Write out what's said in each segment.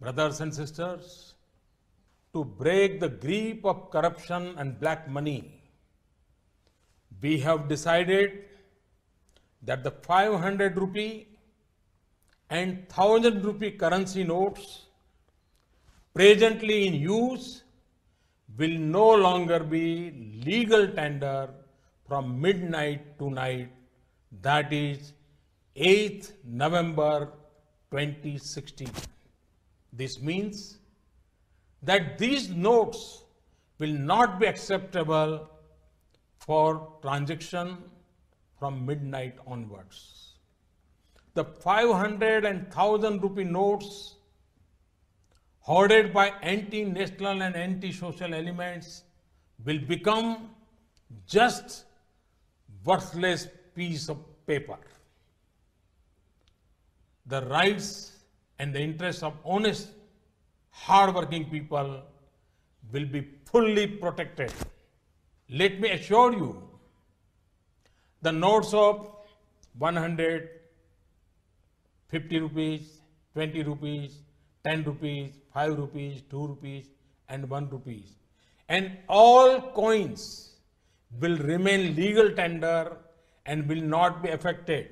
Brothers and sisters, to break the grip of corruption and black money, we have decided that the 500 rupee and 1000 rupee currency notes presently in use will no longer be legal tender from midnight tonight, that is 8th November 2016. This means that these notes will not be acceptable for transaction from midnight onwards. The 500 and 1000 rupee notes hoarded by anti-national and anti-social elements will become just worthless piece of paper. The rights and the interests of honest, hard-working people will be fully protected. Let me assure you, the notes of 100, 50 rupees, 20 rupees, 10 rupees, 5 rupees, 2 rupees and 1 rupees, and all coins will remain legal tender and will not be affected.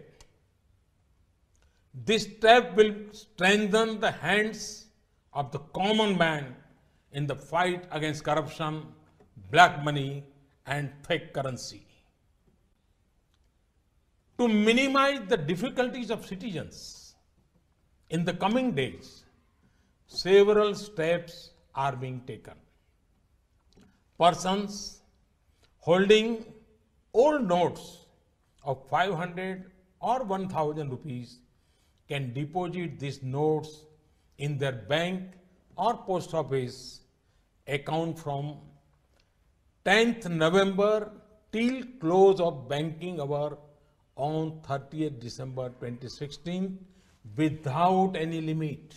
This step will strengthen the hands of the common man in the fight against corruption, black money and fake currency. To minimize the difficulties of citizens in the coming days, several steps are being taken. Persons holding old notes of 500 or 1000 rupees can deposit these notes in their bank or post office account from 10th November till close of banking hour on 30th December 2016 without any limit.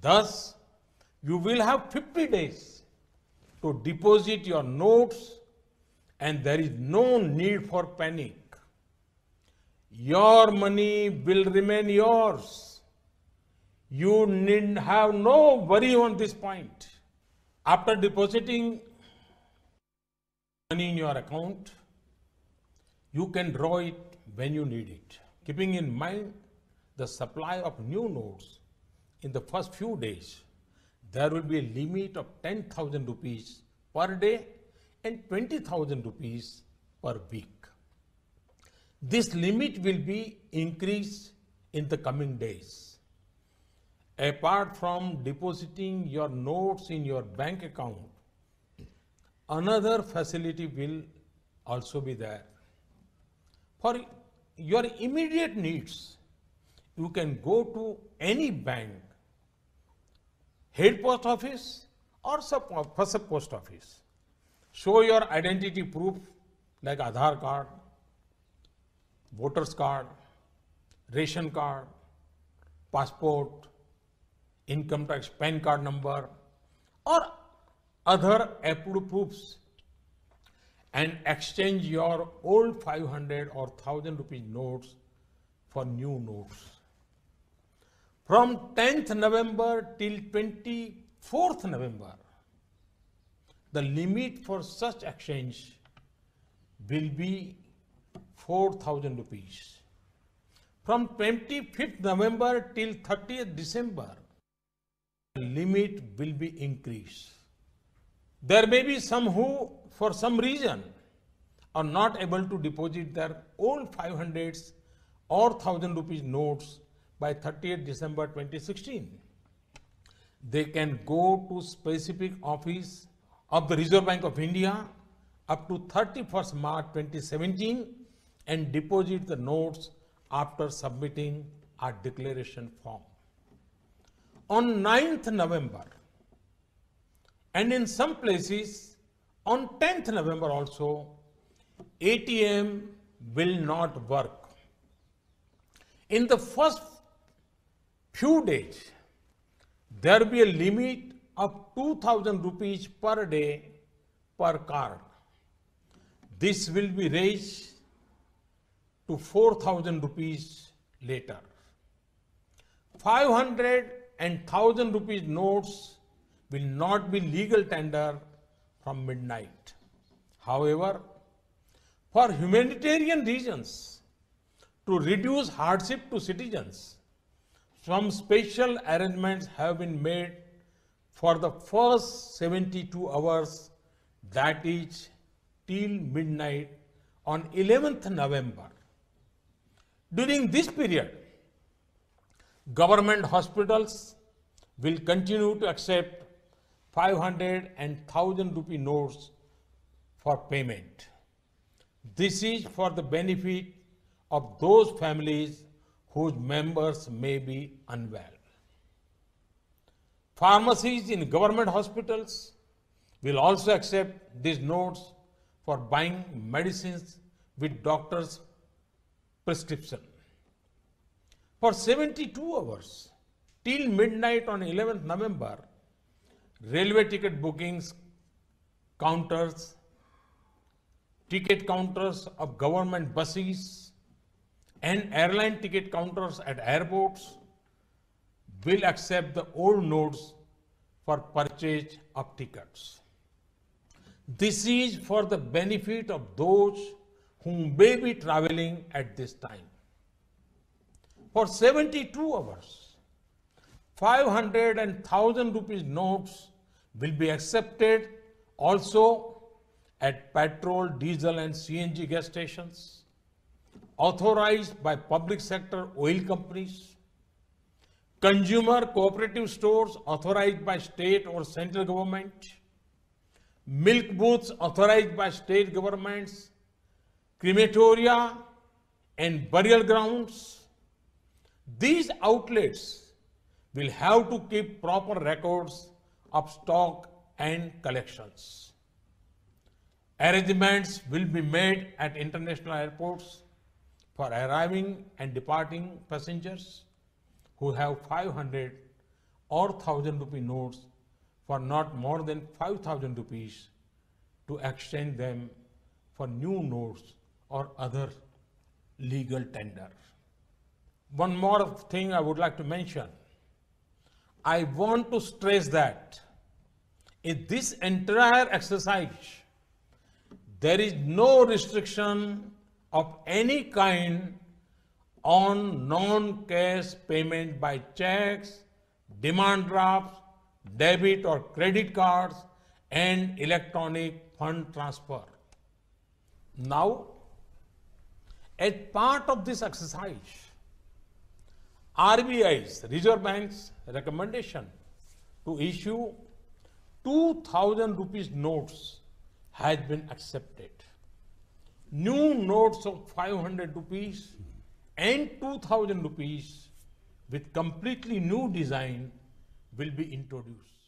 Thus, you will have 50 days to deposit your notes and there is no need for panic. Your money will remain yours. You need have no worry on this point. After depositing money in your account, you can draw it when you need it. Keeping in mind the supply of new notes in the first few days, there will be a limit of 10,000 rupees per day and 20,000 rupees per week. This limit will be increased in the coming days. Apart from depositing your notes in your bank account, another facility will also be there. For your immediate needs, you can go to any bank, head post office or sub post office. Show your identity proof like Aadhaar card, Voters card, ration card, passport, income tax, PAN card number or other approved proofs, and exchange your old 500 or 1000 rupee notes for new notes. From 10th November till 24th November, the limit for such exchange will be 4,000 rupees. From 25th November till 30th December, the limit will be increased. There may be some who, for some reason, are not able to deposit their old 500s or 1000 rupees notes by 30th December 2016. They can go to specific office of the Reserve Bank of India up to 31st March 2017 and deposit the notes after submitting our declaration form. On 9th November and in some places on 10th November also, ATM will not work. In the first few days, there will be a limit of 2000 rupees per day per card. This will be raised to 4,000 rupees later. 500 and 1000 rupees notes will not be legal tender from midnight. However, for humanitarian reasons, to reduce hardship to citizens, some special arrangements have been made for the first 72 hours, that is till midnight on 11th November. During this period, government hospitals will continue to accept 500 and 1000 rupee notes for payment. This is for the benefit of those families whose members may be unwell. Pharmacies in government hospitals will also accept these notes for buying medicines with doctor's prescription. For 72 hours till midnight on 11th November, railway ticket bookings counters, ticket counters of government buses and airline ticket counters at airports will accept the old notes for purchase of tickets. This is for the benefit of those who may be traveling at this time. For 72 hours, 500 and 1000 rupees notes will be accepted also at petrol, diesel and CNG gas stations authorized by public sector oil companies, consumer cooperative stores authorized by state or central government, milk booths authorized by state governments, crematoria and burial grounds. These outlets will have to keep proper records of stock and collections. Arrangements will be made at international airports for arriving and departing passengers who have 500 or 1000 rupee notes for not more than 5000 rupees to exchange them for new notes or other legal tender. One more thing I would like to mention. I want to stress that in this entire exercise, there is no restriction of any kind on non-cash payment by checks, demand drafts, debit or credit cards, and electronic fund transfer. Now, as part of this exercise, RBI's Reserve Bank's recommendation to issue 2000 rupees notes has been accepted. New notes of 500 rupees and 2000 rupees with completely new design will be introduced.